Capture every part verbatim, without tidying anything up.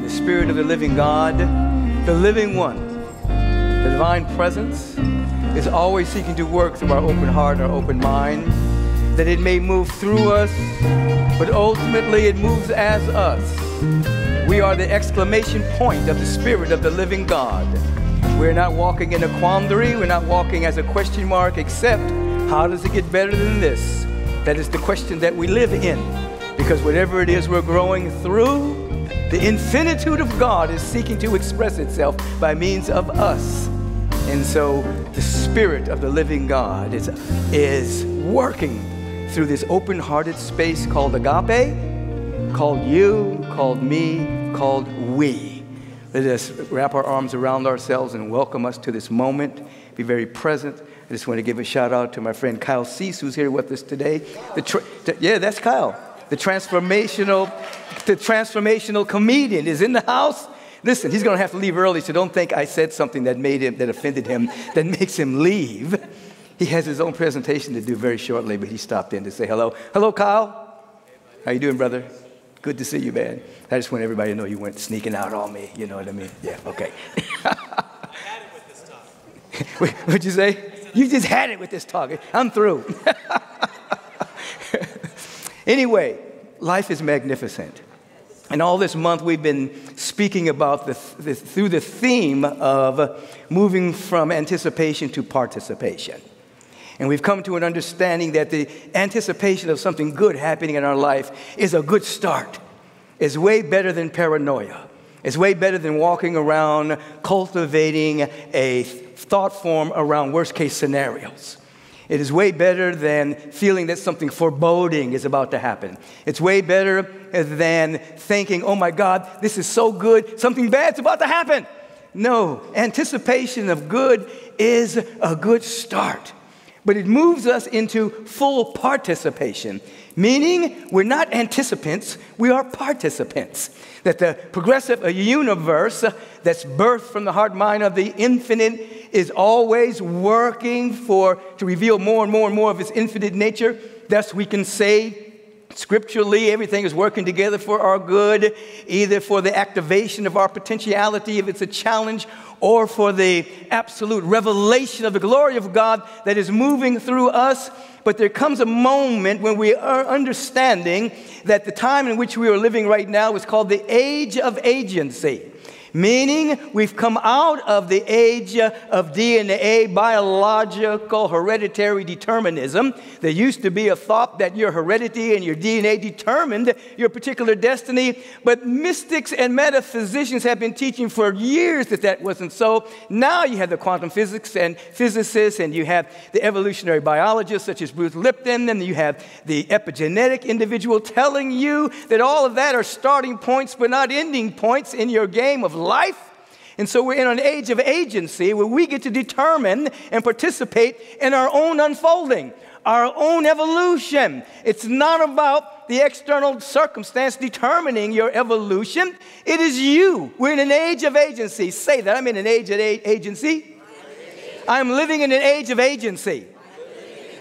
in the spirit of the living God, the living one. The divine presence is always seeking to work through our open heart, our open mind, that it may move through us, but ultimately it moves as us. We are the exclamation point of the spirit of the living God. We're not walking in a quandary, we're not walking as a question mark, except how does it get better than this? That is the question that we live in, because whatever it is we're growing through, the infinitude of God is seeking to express itself by means of us. And so the spirit of the living God is, is working through this open-hearted space called agape, called you, called me, called we. Let us wrap our arms around ourselves and welcome us to this moment. Be very present. I just want to give a shout out to my friend Kyle Cease, who's here with us today. The tra yeah, that's Kyle. The transformational, the transformational comedian is in the house. Listen, he's going to have to leave early, so don't think I said something that made him, that offended him, that makes him leave. He has his own presentation to do very shortly, but he stopped in to say hello. Hello, Kyle. How you doing, brother? Good to see you, man. I just want everybody to know you weren't sneaking out on me. You know what I mean? Yeah, okay. I had it with this talk. Wait, what'd you say? You just had it with this talk. I'm through. Anyway, life is magnificent. And all this month we've been speaking about the, the, through the theme of moving from anticipation to participation. And we've come to an understanding that the anticipation of something good happening in our life is a good start. It's way better than paranoia. It's way better than walking around cultivating a thought form around worst-case scenarios. It is way better than feeling that something foreboding is about to happen. It's way better than thinking, oh my God, this is so good, something bad's about to happen. No, anticipation of good is a good start. But it moves us into full participation, meaning we're not anticipants, we are participants. That the progressive universe that's birthed from the heart mind of the infinite is always working for, to reveal more and more and more of its infinite nature. Thus we can say, scripturally, everything is working together for our good, either for the activation of our potentiality, if it's a challenge, or for the absolute revelation of the glory of God that is moving through us. But there comes a moment when we are understanding that the time in which we are living right now is called the age of agency. Meaning we've come out of the age of D N A, biological hereditary determinism. There used to be a thought that your heredity and your D N A determined your particular destiny, but mystics and metaphysicians have been teaching for years that that wasn't so. Now you have the quantum physics and physicists, and you have the evolutionary biologists such as Ruth Lipton, and you have the epigenetic individual telling you that all of that are starting points but not ending points in your game of life. life. And so we're in an age of agency where we get to determine and participate in our own unfolding, our own evolution. It's not about the external circumstance determining your evolution. It is you. We're in an age of agency. Say that. I'm in an age of agency. I'm living in an age of agency.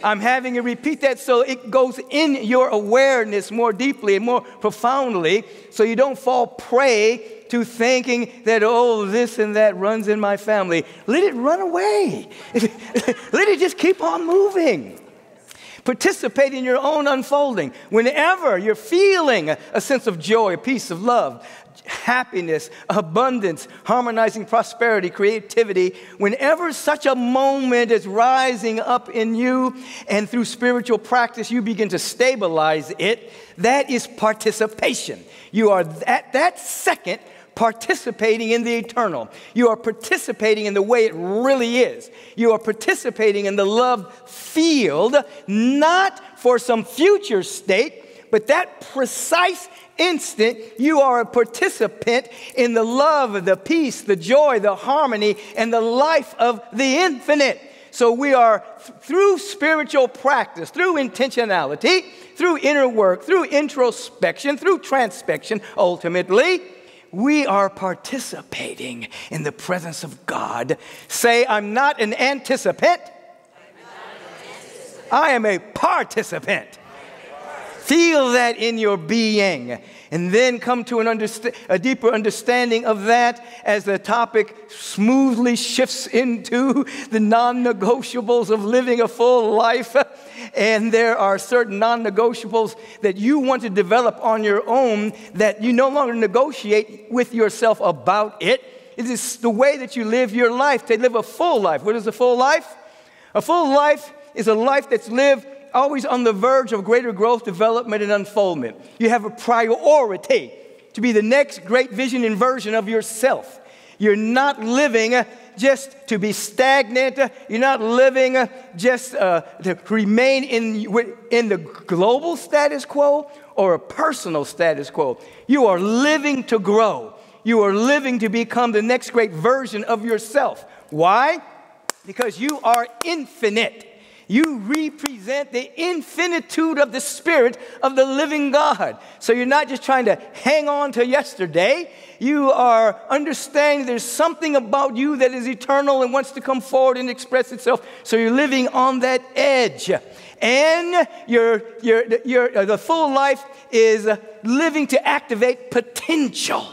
I'm having you repeat that so it goes in your awareness more deeply and more profoundly, so you don't fall prey to thinking that, oh, this and that runs in my family. Let it run away. Let it just keep on moving. Participate in your own unfolding. Whenever you're feeling a sense of joy, peace, of love, happiness, abundance, harmonizing prosperity, creativity, whenever such a moment is rising up in you and through spiritual practice you begin to stabilize it, that is participation. You are at that second participating in the eternal. You are participating in the way it really is. You are participating in the love field, not for some future state, but that precise instant you are a participant in the love, the peace, the joy, the harmony, and the life of the infinite. So we are, through spiritual practice, through intentionality, through inner work, through introspection, through transpection, ultimately, we are participating in the presence of God. Say, I'm not an anticipant. I'm not an anticipant. I am a participant. Feel that in your being, and then come to an underst- a deeper understanding of that as the topic smoothly shifts into the non-negotiables of living a full life. And there are certain non-negotiables that you want to develop on your own that you no longer negotiate with yourself about it. It is the way that you live your life, to live a full life. What is a full life? A full life is a life that's lived always on the verge of greater growth, development, and unfoldment. You have a priority to be the next great vision and version of yourself. You're not living just to be stagnant. You're not living just uh, to remain in, in the global status quo or a personal status quo. You are living to grow. You are living to become the next great version of yourself. Why? Because you are infinite. You represent the infinitude of the Spirit of the living God. So you're not just trying to hang on to yesterday. You are understanding there's something about you that is eternal and wants to come forward and express itself. So you're living on that edge. And your, your, your, the full life is living to activate potential.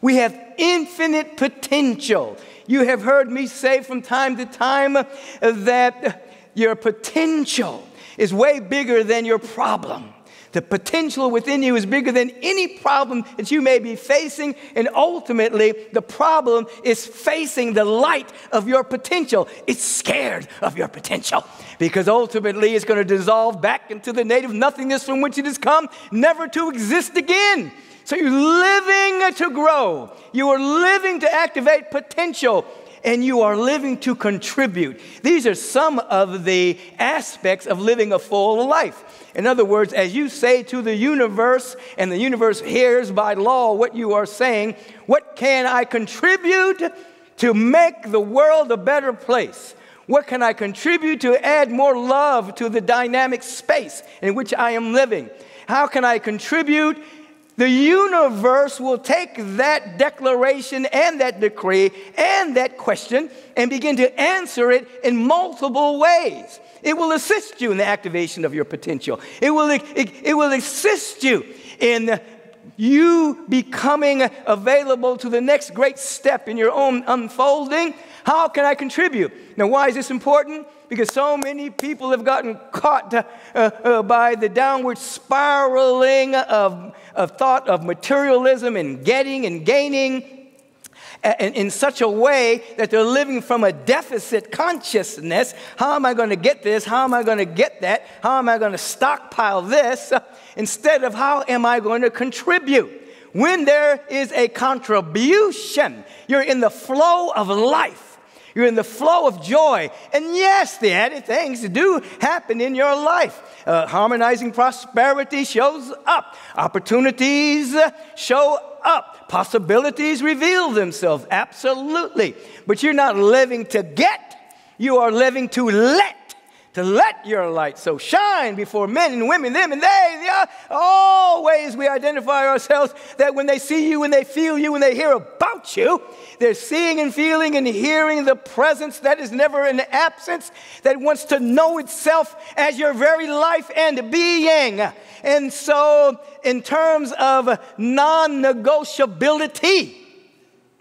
We have infinite potential. You have heard me say from time to time that your potential is way bigger than your problem. The potential within you is bigger than any problem that you may be facing, and ultimately, the problem is facing the light of your potential. It's scared of your potential because ultimately, it's going to dissolve back into the native nothingness from which it has come, never to exist again. So you're living to grow. You are living to activate potential. And you are living to contribute. These are some of the aspects of living a full life. In other words, as you say to the universe, and the universe hears by law what you are saying, what can I contribute to make the world a better place? What can I contribute to add more love to the dynamic space in which I am living? How can I contribute? The universe will take that declaration and that decree and that question and begin to answer it in multiple ways. It will assist you in the activation of your potential. It will, it, it will assist you in you becoming available to the next great step in your own unfolding. How can I contribute? Now, why is this important? Because so many people have gotten caught uh, uh, by the downward spiraling of, of thought of materialism and getting and gaining in, in such a way that they're living from a deficit consciousness. How am I going to get this? How am I going to get that? How am I going to stockpile this? Instead of how am I going to contribute? When there is a contribution, you're in the flow of life. You're in the flow of joy. And yes, the added things do happen in your life. Uh, harmonizing prosperity shows up. Opportunities show up. Possibilities reveal themselves. Absolutely. But you're not living to get. You are living to let. To let your light so shine before men and women, them and they. The other. Always we identify ourselves that when they see you, when they feel you, when they hear about you, they're seeing and feeling and hearing the presence that is never in the absence, that wants to know itself as your very life and being. And so in terms of non-negotiability,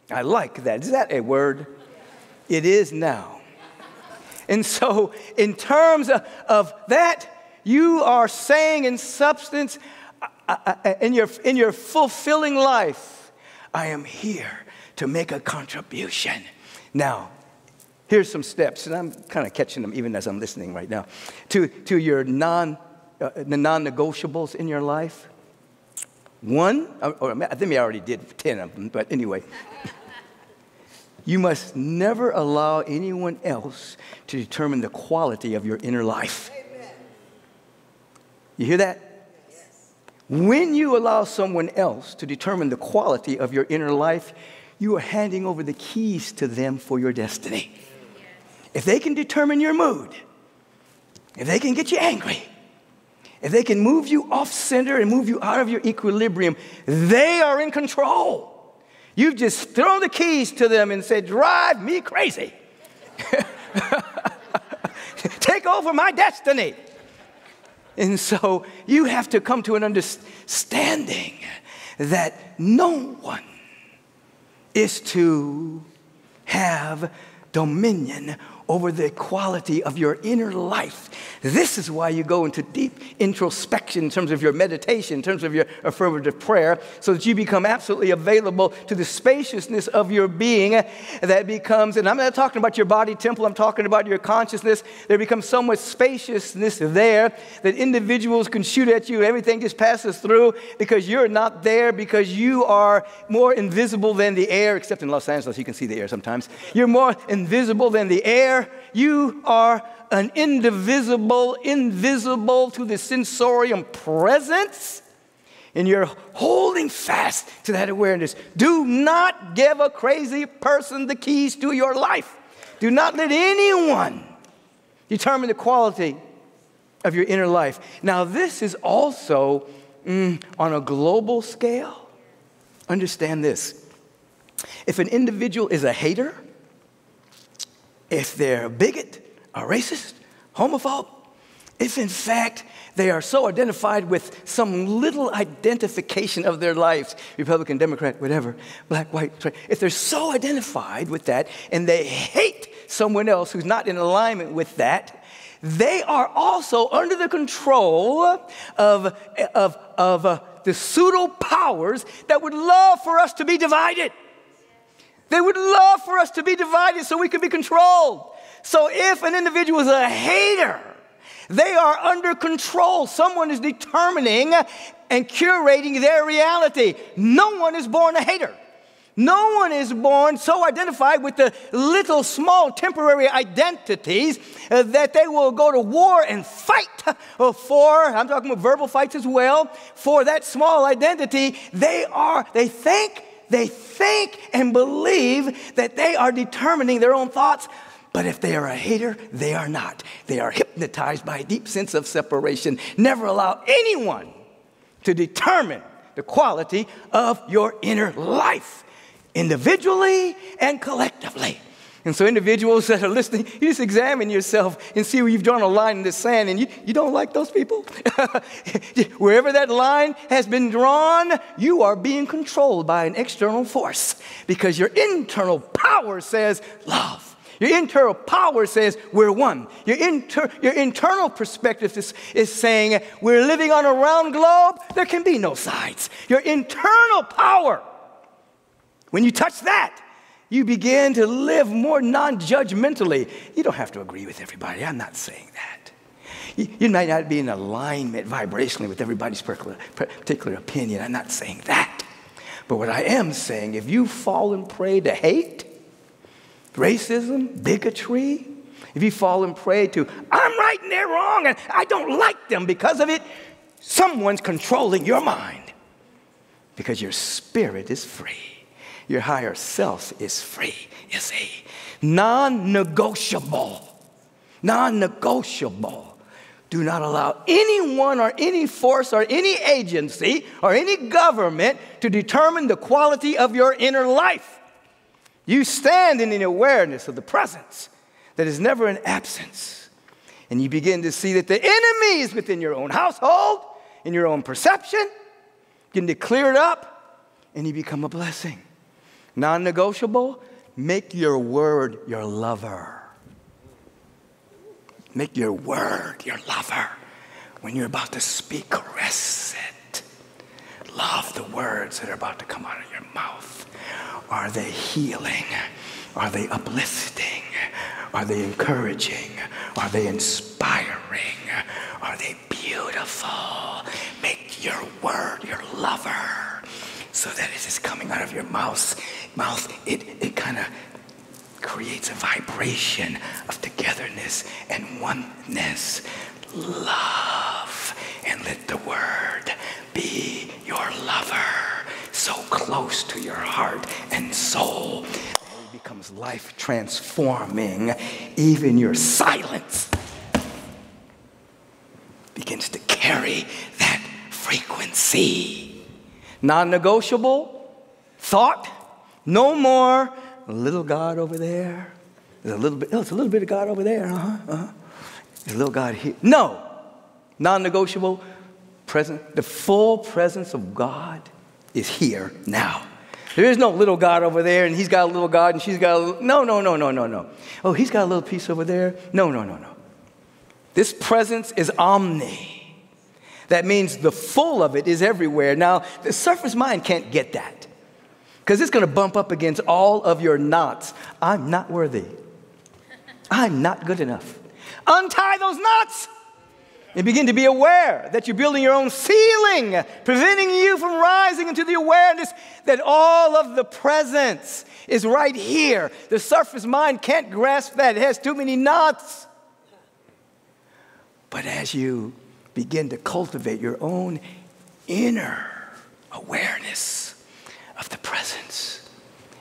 I like that. Is that a word? It is now. And so in terms of, of that, you are saying in substance, I, I, in, your, in your fulfilling life, I am here to make a contribution. Now, here's some steps, and I'm kind of catching them even as I'm listening right now, to, to your non, uh, the non-negotiables in your life. One, or, or, I think I already did ten of them, but anyway. You must never allow anyone else to determine the quality of your inner life. Amen. You hear that? Yes. When you allow someone else to determine the quality of your inner life, you are handing over the keys to them for your destiny. Yes. If they can determine your mood, if they can get you angry, if they can move you off center and move you out of your equilibrium, they are in control. You've just thrown the keys to them and said, drive me crazy. Take over my destiny. And so you have to come to an understanding that no one is to have dominion over the quality of your inner life. This is why you go into deep introspection in terms of your meditation, in terms of your affirmative prayer, so that you become absolutely available to the spaciousness of your being that becomes, and I'm not talking about your body temple, I'm talking about your consciousness. There becomes so much spaciousness there that individuals can shoot at you, everything just passes through because you're not there, because you are more invisible than the air, except in Los Angeles, you can see the air sometimes. You're more invisible than the air. You are an indivisible, invisible to the sensorium presence, and you're holding fast to that awareness. Do not give a crazy person the keys to your life. Do not let anyone determine the quality of your inner life. Now, this is also mm, on a global scale. Understand this. If an individual is a hater, if they're a bigot, a racist, homophobe, if in fact they are so identified with some little identification of their lives, Republican, Democrat, whatever, black, white, if they're so identified with that and they hate someone else who's not in alignment with that, they are also under the control of, of, of uh, the pseudo powers that would love for us to be divided. They would love for us to be divided so we could be controlled. So if an individual is a hater, they are under control. Someone is determining and curating their reality. No one is born a hater. No one is born so identified with the little, small, temporary identities uh, that they will go to war and fight for, I'm talking about verbal fights as well, for that small identity. They are, they think They think and believe that they are determining their own thoughts, but if they are a hater, they are not. They are hypnotized by a deep sense of separation. Never allow anyone to determine the quality of your inner life, individually and collectively. And so individuals that are listening, you just examine yourself and see where you've drawn a line in the sand, and you, you don't like those people. Wherever that line has been drawn, you are being controlled by an external force because your internal power says love. Your internal power says we're one. Your, inter your internal perspective is, is saying we're living on a round globe. There can be no sides. Your internal power, when you touch that, you begin to live more non-judgmentally. You don't have to agree with everybody. I'm not saying that. You, you might not be in alignment vibrationally with everybody's particular, particular opinion. I'm not saying that. But what I am saying, if you fall and prey to hate, racism, bigotry, if you fall and prey to, I'm right and they're wrong, and I don't like them because of it, someone's controlling your mind because your spirit is free. Your higher self is free, you see. Non-negotiable, non-negotiable. Do not allow anyone or any force or any agency or any government to determine the quality of your inner life. You stand in the awareness of the presence that is never an absence. And you begin to see that the enemy is within your own household, in your own perception. Getting to clear it up, and you become a blessing. Non-negotiable, make your word your lover. Make your word your lover. When you're about to speak, caress it. Love the words that are about to come out of your mouth. Are they healing? Are they uplifting? Are they encouraging? Are they inspiring? Are they beautiful? Make your word your lover. So that it is coming out of your mouth, mouth it, it kind of creates a vibration of togetherness and oneness. Love, and let the word be your lover, so close to your heart and soul. It becomes life transforming. Even your silence begins to carry that frequency. Non-negotiable thought, no more little God over there. There's a little bit, oh, it's a little bit of God over there, uh-huh, uh-huh. There's a little God here. No, non-negotiable, present. The full presence of God is here now. There is no little God over there, and he's got a little God, and she's got a little... No, no, no, no, no, no. Oh, he's got a little piece over there. No, no, no, no. This presence is omni. That means the full of it is everywhere. Now, the surface mind can't get that because it's going to bump up against all of your knots. I'm not worthy. I'm not good enough. Untie those knots and begin to be aware that you're building your own ceiling, preventing you from rising into the awareness that all of the presence is right here. The surface mind can't grasp that. It has too many knots. But as you begin to cultivate your own inner awareness of the presence,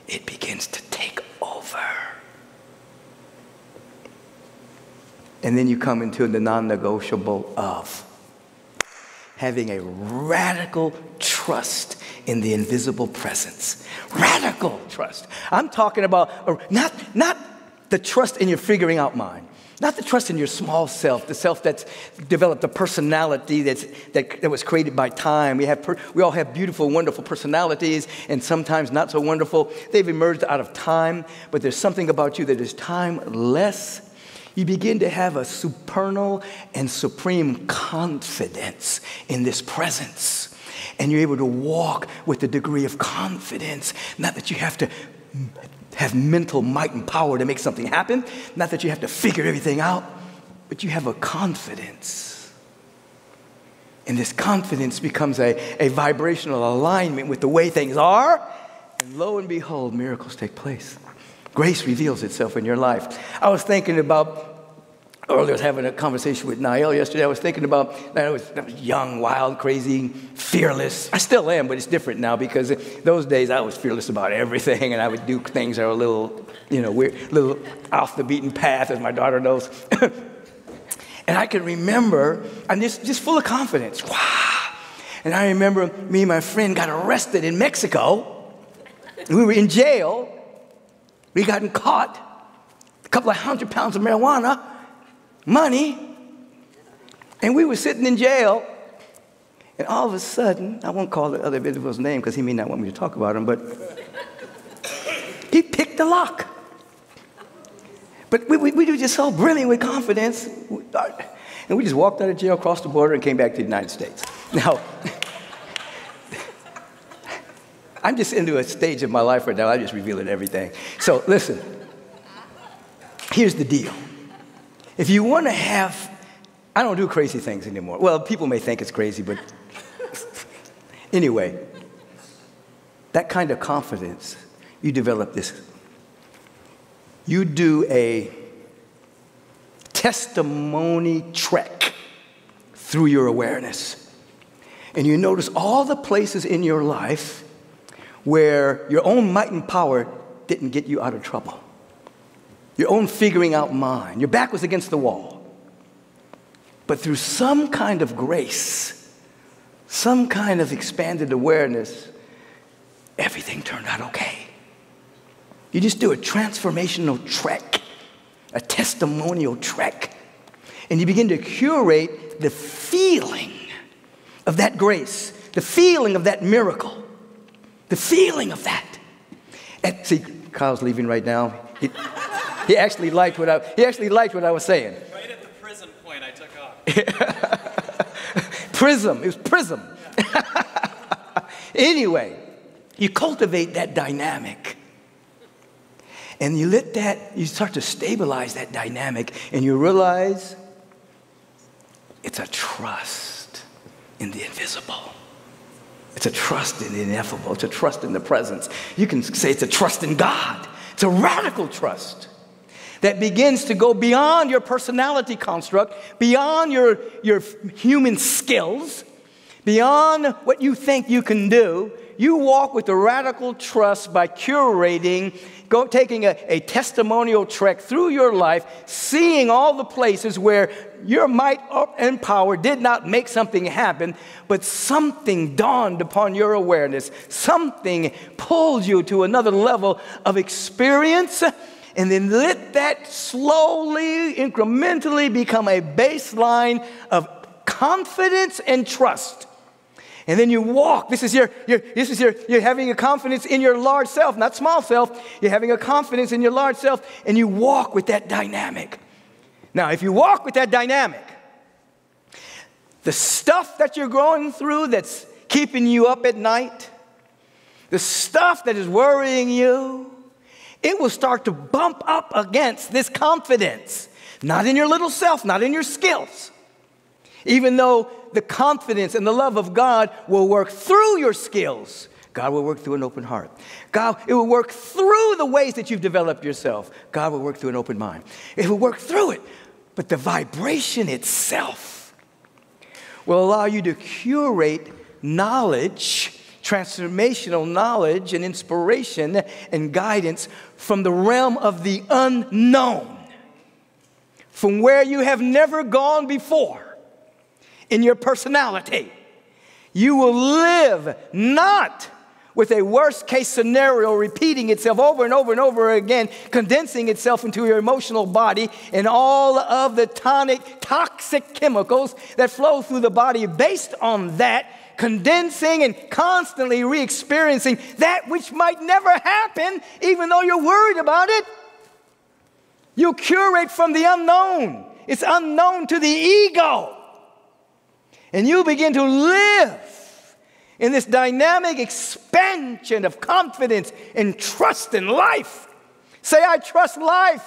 it begins to take over. And then you come into the non-negotiable of having a radical trust in the invisible presence. Radical trust. I'm talking about not, not the trust in your figuring out mind. Not the trust in your small self, the self that's developed, the personality that's, that, that was created by time. We, have per, we all have beautiful, wonderful personalities, and sometimes not so wonderful. They've emerged out of time, but there's something about you that is timeless. You begin to have a supernal and supreme confidence in this presence, and you're able to walk with a degree of confidence, not that you have to have mental might and power to make something happen. Not that you have to figure everything out, but you have a confidence. And this confidence becomes a, a vibrational alignment with the way things are. And lo and behold, miracles take place. Grace reveals itself in your life. I was thinking about, earlier I was having a conversation with Niall yesterday. I was thinking about, I was, I was young, wild, crazy, fearless. I still am, but it's different now because those days I was fearless about everything, and I would do things that are a little, you know, weird, little off the beaten path, as my daughter knows. And I can remember, I'm just, just full of confidence. Wow. And I remember me and my friend got arrested in Mexico. We were in jail. We gotten caught. A couple of hundred pounds of marijuana. Money, and we were sitting in jail, and all of a sudden, I won't call the other individual's name because he may not want me to talk about him, but he picked the lock. But we, we, we were just so brilliant with confidence, and we just walked out of jail, crossed the border, and came back to the United States. Now, I'm just into a stage of my life right now, I'm just revealing everything. So listen, here's the deal. If you want to have, I don't do crazy things anymore. Well, people may think it's crazy, but anyway, that kind of confidence, you develop this. You do a testimony trek through your awareness. And you notice all the places in your life where your own might and power didn't get you out of trouble. Your own figuring out mind. Your back was against the wall. But through some kind of grace, some kind of expanded awareness, everything turned out okay. You just do a transformational trek, a testimonial trek, and you begin to curate the feeling of that grace, the feeling of that miracle, the feeling of that. And see, Kyle's leaving right now. He, He actually liked what I, he actually liked what I was saying. Right at the prism point, I took off. Prism. It was prism. Yeah. Anyway, you cultivate that dynamic. And you let that, you start to stabilize that dynamic, and you realize it's a trust in the invisible. It's a trust in the ineffable. It's a trust in the presence. You can say it's a trust in God. It's a radical trust that begins to go beyond your personality construct, beyond your, your human skills, beyond what you think you can do. You walk with the radical trust by curating, go, taking a, a testimonial trek through your life, seeing all the places where your might and power did not make something happen, but something dawned upon your awareness. Something pulled you to another level of experience. And then let that slowly, incrementally become a baseline of confidence and trust. And then you walk. This is your, your, this is your, you're having a confidence in your large self, not small self. You're having a confidence in your large self, and you walk with that dynamic. Now, if you walk with that dynamic, the stuff that you're going through that's keeping you up at night, the stuff that is worrying you, it will start to bump up against this confidence. Not in your little self, not in your skills. Even though the confidence and the love of God will work through your skills, God will work through an open heart. God, it will work through the ways that you've developed yourself. God will work through an open mind. It will work through it. But the vibration itself will allow you to curate knowledge, transformational knowledge and inspiration and guidance from the realm of the unknown, from where you have never gone before. In your personality, you will live not with a worst-case scenario repeating itself over and over and over again, condensing itself into your emotional body and all of the tonic, toxic chemicals that flow through the body based on that, condensing and constantly re-experiencing that which might never happen, even though you're worried about it. You curate from the unknown. It's unknown to the ego. And you begin to live in this dynamic expansion of confidence and trust in life. Say, I trust life.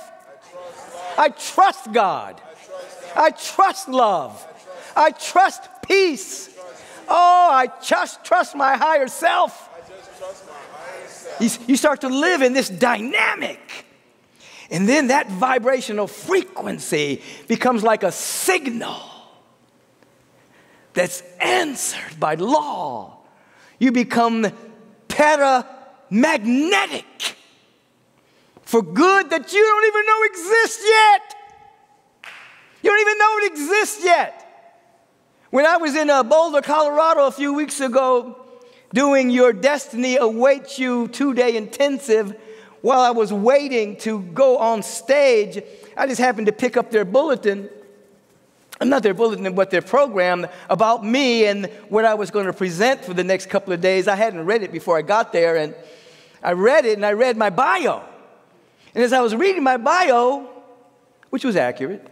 I trust God. I trust love. I trust peace. Oh, I just trust my higher self. You start to live in this dynamic. And then that vibrational frequency becomes like a signal that's answered by law. You become paramagnetic for good that you don't even know exists yet. You don't even know it exists yet. When I was in uh, Boulder, Colorado a few weeks ago doing Your Destiny Awaits You two-day intensive, while I was waiting to go on stage, I just happened to pick up their bulletin. Not their bulletin, but their program about me and what I was going to present for the next couple of days. I hadn't read it before I got there, and I read it, and I read my bio. And as I was reading my bio, which was accurate,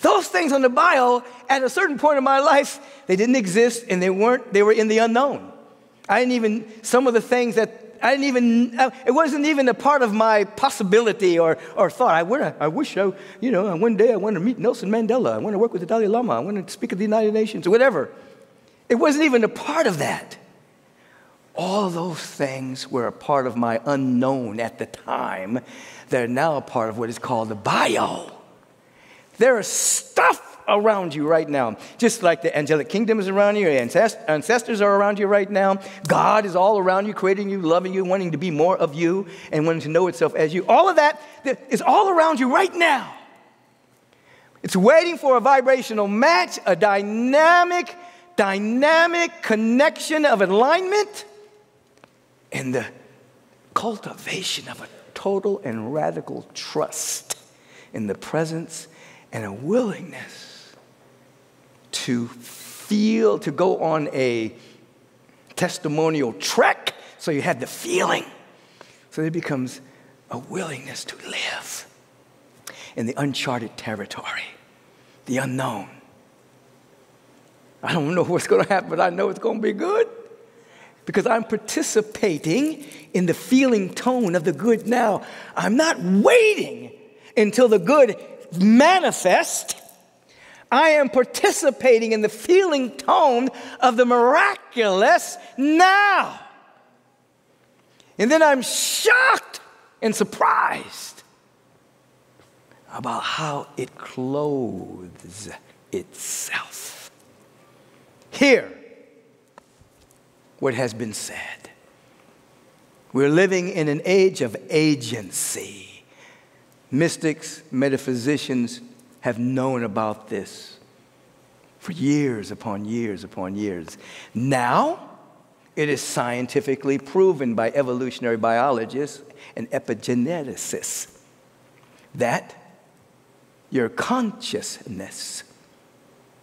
those things on the bio, at a certain point in my life, they didn't exist, and they weren't, they were in the unknown. I didn't even, some of the things that I didn't even, it wasn't even a part of my possibility or, or thought. I, would, I wish, I, you know, one day I want to meet Nelson Mandela. I want to work with the Dalai Lama. I want to speak at the United Nations, or whatever. It wasn't even a part of that. All those things were a part of my unknown at the time. They're now a part of what is called the bio. There is stuff around you right now, just like the angelic kingdom is around you, your ancestors are around you right now, God is all around you, creating you, loving you, wanting to be more of you, and wanting to know itself as you. All of that is all around you right now. It's waiting for a vibrational match, a dynamic, dynamic connection of alignment, and the cultivation of a total and radical trust in the presence and a willingness to feel, to go on a testimonial trek, so you have the feeling. So it becomes a willingness to live in the uncharted territory, the unknown. I don't know what's going to happen, but I know it's going to be good because I'm participating in the feeling tone of the good now. I'm not waiting until the good manifests. I am participating in the feeling tone of the miraculous now. And then I'm shocked and surprised about how it clothes itself. Hear what has been said. We're living in an age of agency. Mystics, metaphysicians, have known about this for years upon years upon years. Now, it is scientifically proven by evolutionary biologists and epigeneticists that your consciousness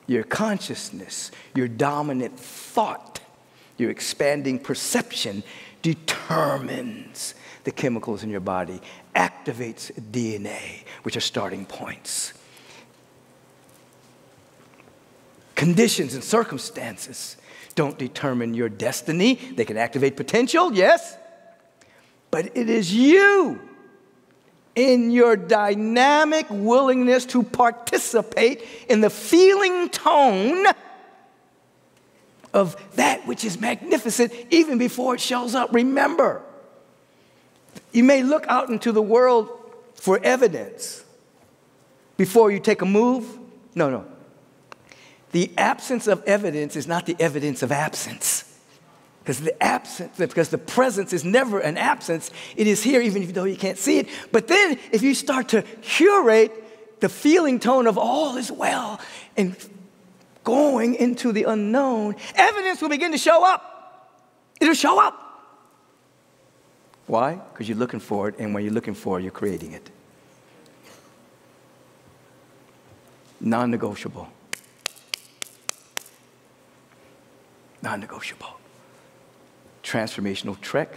your consciousness, your dominant thought, your expanding perception determines the chemicals in your body, activates D N A, which are starting points. Conditions and circumstances don't determine your destiny. They can activate potential, yes, but it is you in your dynamic willingness to participate in the feeling tone of that which is magnificent even before it shows up. Remember, you may look out into the world for evidence before you take a move. No, no. The absence of evidence is not the evidence of absence. Because the absence, because the presence is never an absence. It is here even though you can't see it. But then if you start to curate the feeling tone of all is well and going into the unknown, evidence will begin to show up. It'll show up. Why? Because you're looking for it, and when you're looking for it, you're creating it. Non-negotiable. Non-negotiable. Transformational trek,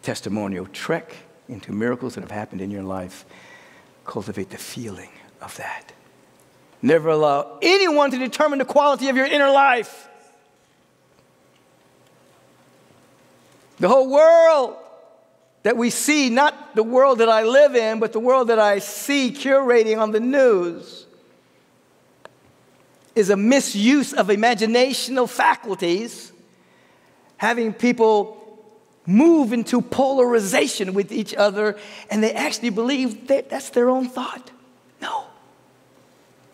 testimonial trek into miracles that have happened in your life. Cultivate the feeling of that. Never allow anyone to determine the quality of your inner life. The whole world that we see, not the world that I live in, but the world that I see curating on the news, is a misuse of imaginational faculties, having people move into polarization with each other, and they actually believe that that's their own thought. No.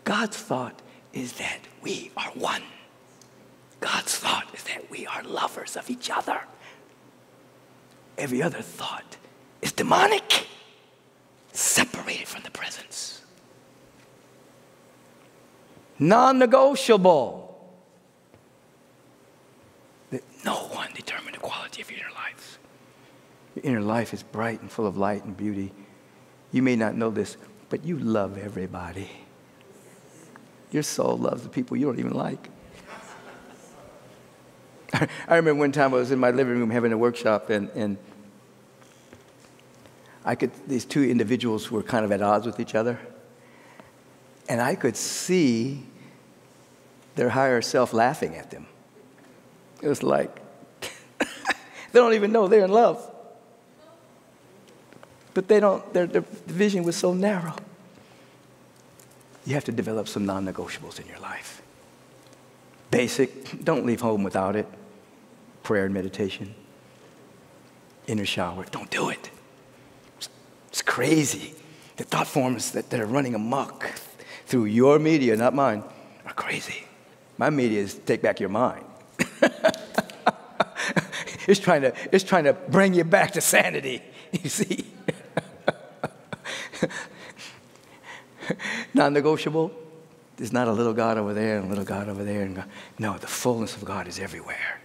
God's thought is that we are one. God's thought is that we are lovers of each other. Every other thought is demonic, separated from the presence. Non-negotiable. That no one determined the quality of your inner life. Your inner life is bright and full of light and beauty. You may not know this, but you love everybody. Your soul loves the people you don't even like. I remember one time I was in my living room having a workshop, and, and I could, these two individuals were kind of at odds with each other. And I could see their higher self laughing at them. It was like, they don't even know they're in love. But they don't, their, their vision was so narrow. You have to develop some non-negotiables in your life. Basic, don't leave home without it. Prayer and meditation. Inner shower, don't do it. It's crazy. The thought forms that, that are running amok through your media, not mine, are crazy. My media is take back your mind. It's trying to, it's trying to bring you back to sanity, you see. Non-negotiable. There's not a little God over there and a little God over there. And God. No, the fullness of God is everywhere.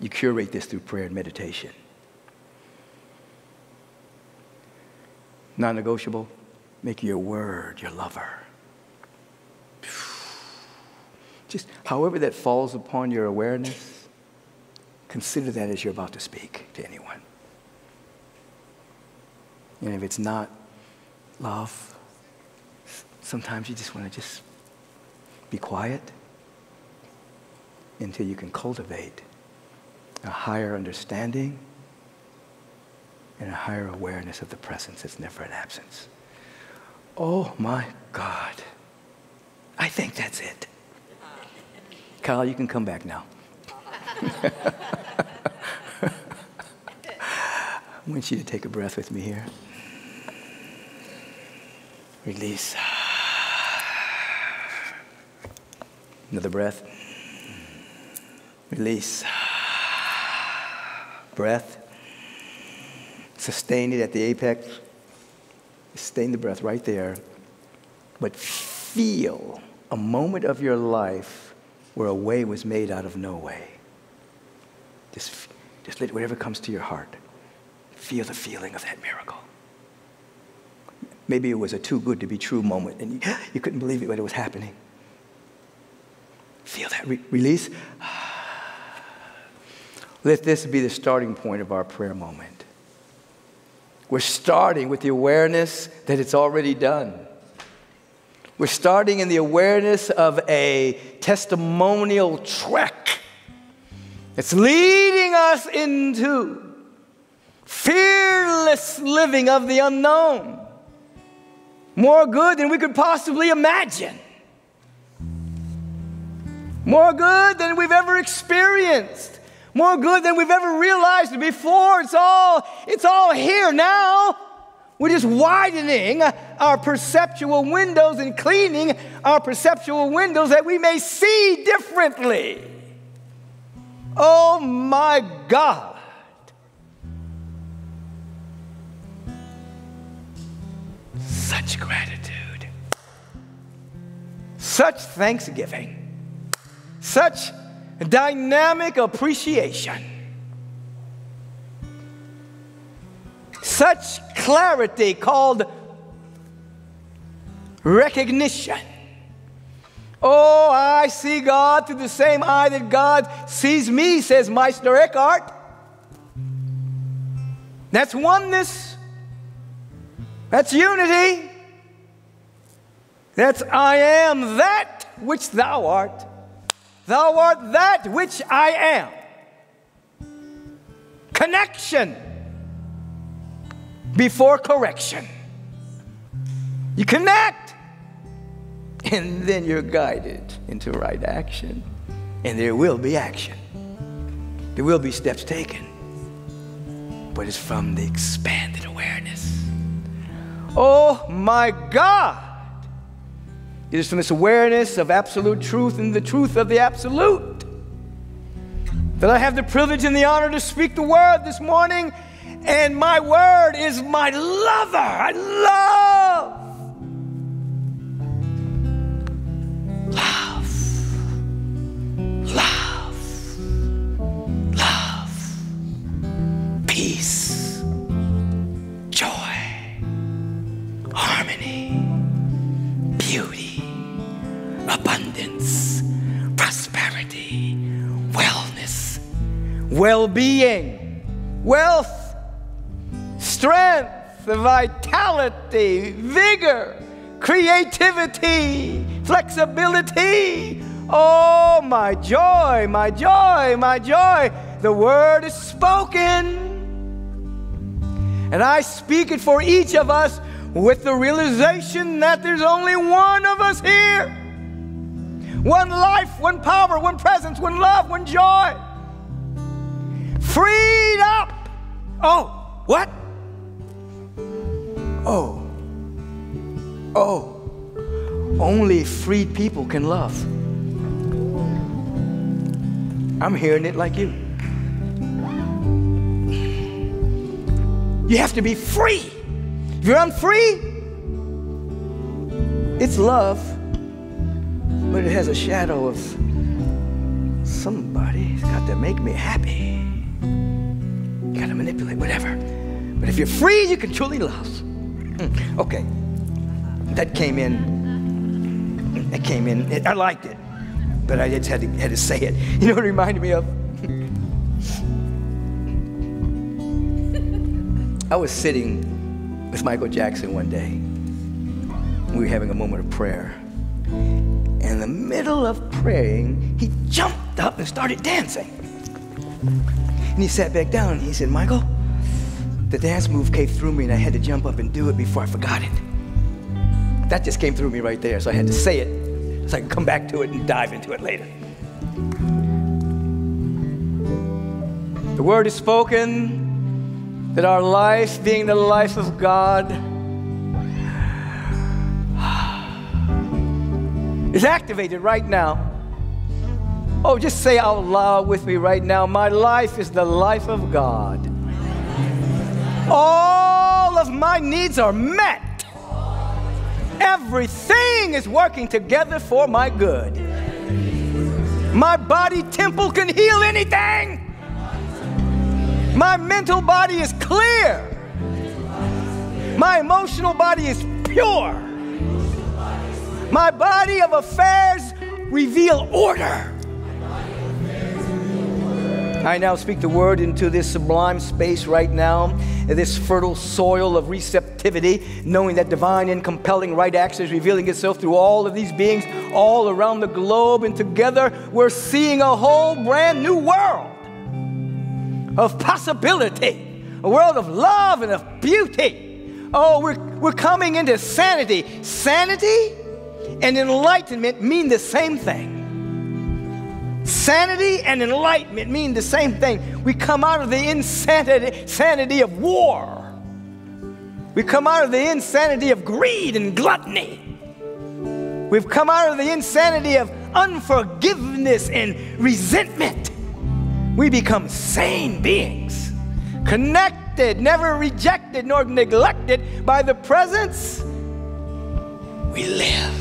You curate this through prayer and meditation. Non-negotiable. Make your word your lover. Just however that falls upon your awareness, consider that as you're about to speak to anyone. And if it's not love, sometimes you just want to just be quiet until you can cultivate a higher understanding and a higher awareness of the presence that's never an absence. Oh, my God. I think that's it. Kyle, you can come back now. I want you to take a breath with me here. Release. Another breath. Release. Breath. Sustain it at the apex. Sustain the breath right there, but feel a moment of your life where a way was made out of no way. Just, just let whatever comes to your heart, feel the feeling of that miracle. Maybe it was a too good to be true moment and you, you couldn't believe it, but it was happening. Feel that re release. Let this be the starting point of our prayer moment. We're starting with the awareness that it's already done. We're starting in the awareness of a testimonial trek. It's leading us into fearless living of the unknown. More good than we could possibly imagine. More good than we've ever experienced. More good than we've ever realized before. It's all, it's all here now. We're just widening our perceptual windows and cleaning our perceptual windows that we may see differently. Oh my God. Such gratitude, such thanksgiving, such dynamic appreciation, such clarity called recognition. Oh, I see God through the same eye that God sees me, says Meister Eckhart. That's oneness. That's unity. That's I am that which thou art. Thou art that which I am. Connection before correction. You connect, and then you're guided into right action. And there will be action. There will be steps taken. But it's from the expanded awareness. Oh my God! It is from this awareness of absolute truth and the truth of the absolute that I have the privilege and the honor to speak the word this morning, and my word is my lover. I love, love, love, love, peace. Harmony, beauty, abundance, prosperity, wellness, well-being, wealth, strength, vitality, vigor, creativity, flexibility. Oh, my joy, my joy, my joy. The word is spoken. And I speak it for each of us with the realization that there's only one of us here. One life, one power, one presence, one love, one joy. Freed up. Oh, what? Oh, oh. Only freed people can love. I'm hearing it like you. You have to be free. If you're unfree, it's love, but it has a shadow of somebody's got to make me happy. You got to manipulate, whatever. But if you're free, you can truly love. Okay, that came in. That came in. I liked it, but I just had to, had to say it. You know what it reminded me of? I was sitting with Michael Jackson one day. We were having a moment of prayer. In the middle of praying, he jumped up and started dancing. And he sat back down and he said, Michael, the dance move came through me and I had to jump up and do it before I forgot it. That just came through me right there, so I had to say it so I could come back to it and dive into it later. The word is spoken. That our life, being the life of God, is activated right now. Oh, just say out loud with me right now, my life is the life of God. All of my needs are met. Everything is working together for my good. My body temple can heal anything. My mental body is clear. My emotional body is pure. My body of affairs reveal order. I now speak the word into this sublime space right now, this fertile soil of receptivity, knowing that divine and compelling right action is revealing itself through all of these beings all around the globe, and together we're seeing a whole brand new world of possibility, a world of love and of beauty. Oh, we're, we're coming into sanity. Sanity and enlightenment mean the same thing. Sanity and enlightenment mean the same thing. We come out of the insanity sanity of war. We come out of the insanity of greed and gluttony. We've come out of the insanity of unforgiveness and resentment. We become sane beings, connected, never rejected nor neglected by the presence. We live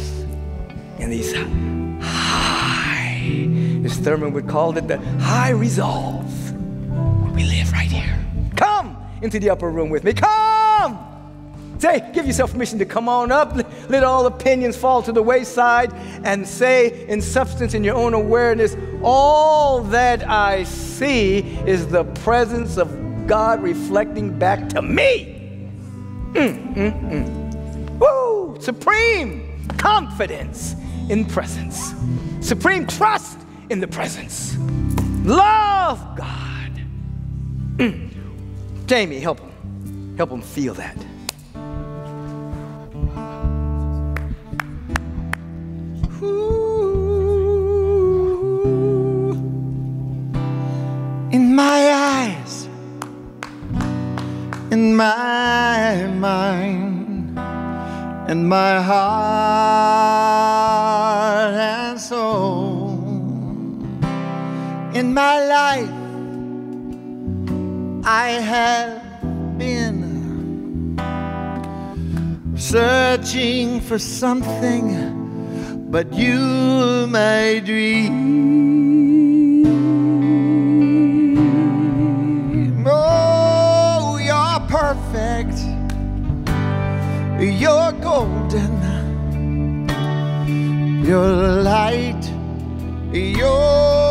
in these high, as Thurman would call it, the high resolve. We live right here. Come into the upper room with me. Come! Say, give yourself permission to come on up. Let all opinions fall to the wayside and say in substance, in your own awareness, all that I see is the presence of God reflecting back to me. Mm, mm, mm. Woo! Supreme confidence in presence. Supreme trust in the presence. Love God. Mm. Jamie, help him. Help him feel that. Ooh. In my eyes, in my mind, in my heart and soul, in my life I have been searching for something but you, my dream. Oh, you're perfect, you're golden, you're light, you're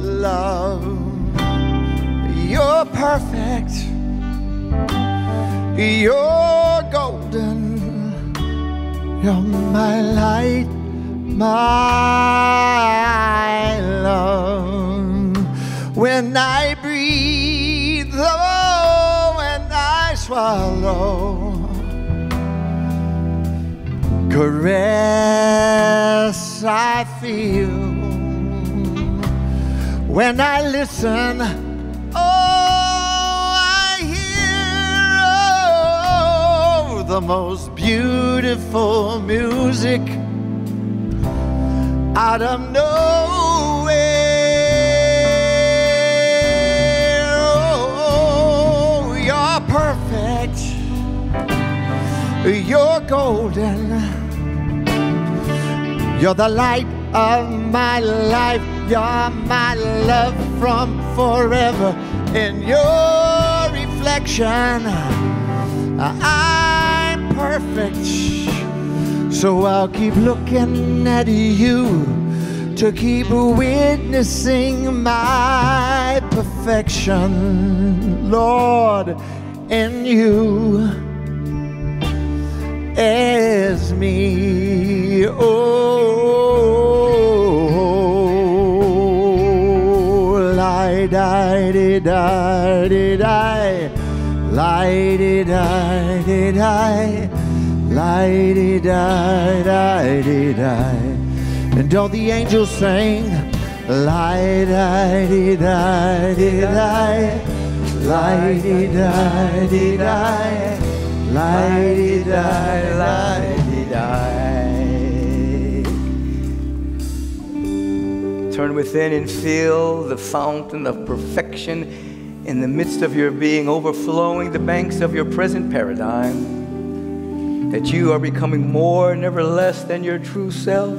love, you're perfect, you're golden, you're my light, my love. When I breathe, oh, when I swallow, caress I feel. When I listen, oh, I hear, oh, the most beautiful music out of nowhere. Oh, you're perfect, you're golden, you're the light of my life, you're my love from forever. In your reflection, I'm perfect. So I'll keep looking at you to keep witnessing my perfection, Lord, in you as me. Oh, lie-di-di-di-di, lie-di-di-di-di, lie-di-di-di-di-di. And don't the angels sing? Lie-di-di-di-di-di, lie-di-di-di-di. Lie-de-die, lie-de-die. Turn within and feel the fountain of perfection in the midst of your being, overflowing the banks of your present paradigm, that you are becoming more, never less than your true self.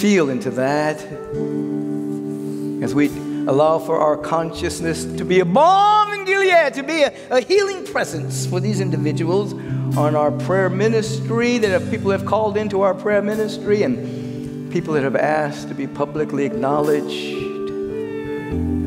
Feel into that as we Allow for our consciousness to be a balm in Gilead, to be a, a healing presence for these individuals on our prayer ministry, that if people have called into our prayer ministry and people that have asked to be publicly acknowledged.